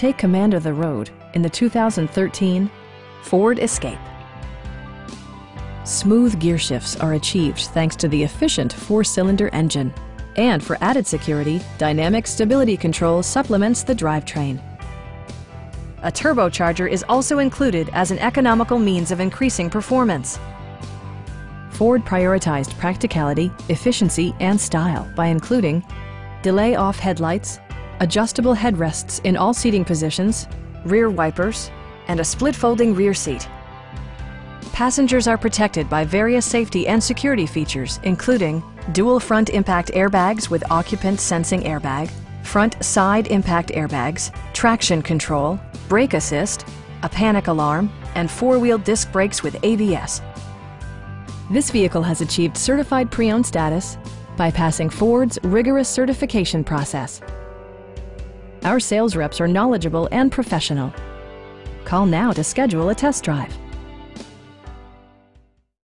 Take command of the road in the 2013 Ford Escape. Smooth gear shifts are achieved thanks to the efficient four-cylinder engine. And for added security, dynamic stability control supplements the drivetrain. A turbocharger is also included as an economical means of increasing performance. Ford prioritized practicality, efficiency, and style by including delay off headlights, adjustable headrests in all seating positions, rear wipers, and a split folding rear seat. Passengers are protected by various safety and security features, including dual front impact airbags with occupant sensing airbag, front side impact airbags, traction control, brake assist, a panic alarm, and four-wheel disc brakes with ABS. This vehicle has achieved certified pre-owned status by passing Ford's rigorous certification process. Our sales reps are knowledgeable and professional. Call now to schedule a test drive.